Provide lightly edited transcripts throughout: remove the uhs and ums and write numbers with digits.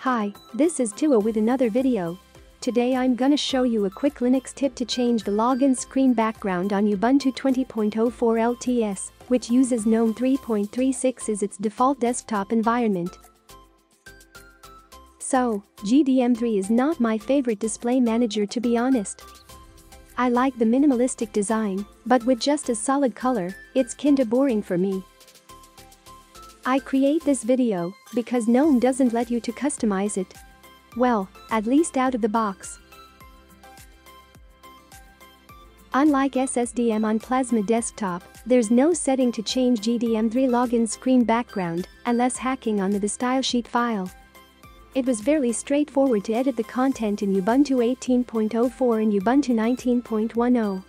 Hi, this is Tua with another video. Today I'm gonna show you a quick Linux tip to change the login screen background on Ubuntu 20.04 LTS, which uses GNOME 3.36 as its default desktop environment. So, GDM3 is not my favorite display manager, to be honest. I like the minimalistic design, but with just a solid color, it's kinda boring for me. I create this video because GNOME doesn't let you to customize it. Well, at least out of the box. Unlike SSDM on Plasma Desktop, there's no setting to change GDM3 login screen background unless hacking on the stylesheet file. It was fairly straightforward to edit the content in Ubuntu 18.04 and Ubuntu 19.10.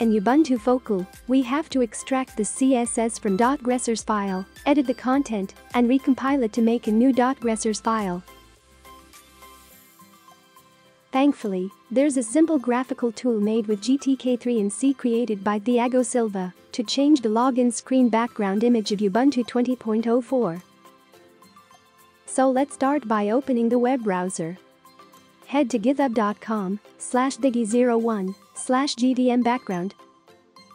In Ubuntu Focal, we have to extract the CSS from .gressers file, edit the content, and recompile it to make a new .gressers file. Thankfully, there's a simple graphical tool made with GTK3 and C created by Thiago Silva to change the login screen background image of Ubuntu 20.04. So let's start by opening the web browser. Head to github.com/diggy01/GDM background.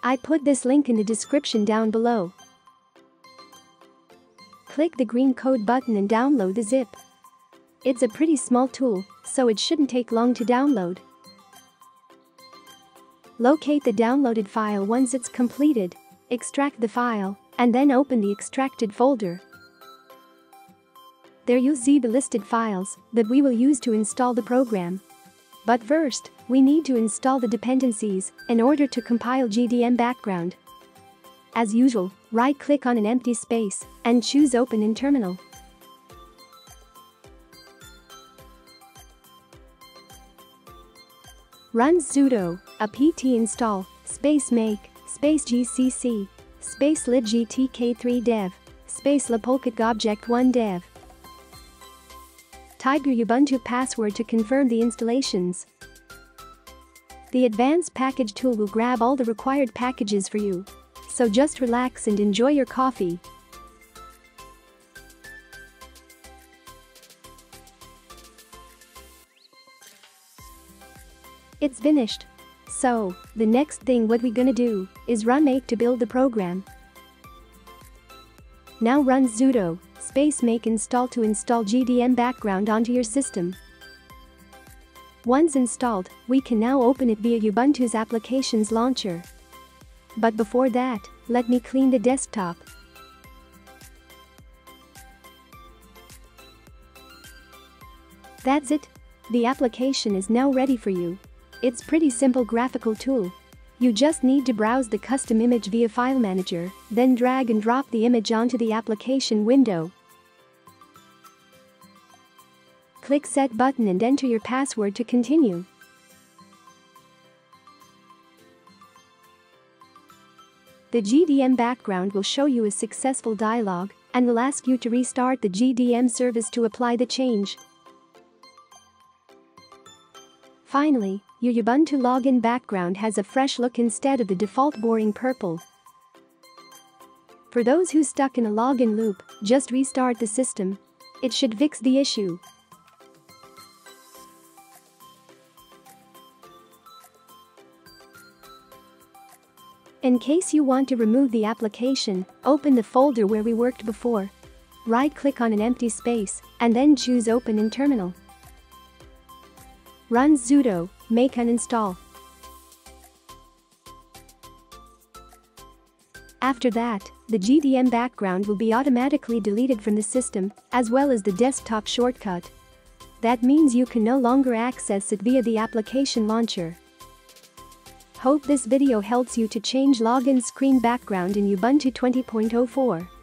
I put this link in the description down below. Click the green code button and download the zip. It's a pretty small tool, so it shouldn't take long to download. Locate the downloaded file once it's completed, extract the file, and then open the extracted folder. There you'll see the listed files that we will use to install the program. But first, we need to install the dependencies in order to compile GDM background. As usual, right-click on an empty space and choose Open in Terminal. Run sudo apt install make gcc libgtk-3-dev lapolkitgobject1-dev. Type your Ubuntu password to confirm the installations. The Advanced Package tool will grab all the required packages for you. So just relax and enjoy your coffee. It's finished. So, the next thing what we gonna do is run make to build the program. Now run sudo make install to install GDM background onto your system. Once installed, we can now open it via Ubuntu's applications launcher. But before that, let me clean the desktop. That's it. The application is now ready for you. It's pretty simple graphical tool. You just need to browse the custom image via File Manager, then drag and drop the image onto the application window. Click Set button and enter your password to continue. The GDM background will show you a successful dialog and will ask you to restart the GDM service to apply the change. Finally, your Ubuntu login background has a fresh look instead of the default boring purple. For those who stuck in a login loop, just restart the system. It should fix the issue. In case you want to remove the application, open the folder where we worked before. Right-click on an empty space, and then choose Open in Terminal. Run sudo make uninstall. After that, the GDM background will be automatically deleted from the system, as well as the desktop shortcut. That means you can no longer access it via the application launcher. Hope this video helps you to change login screen background in Ubuntu 20.04.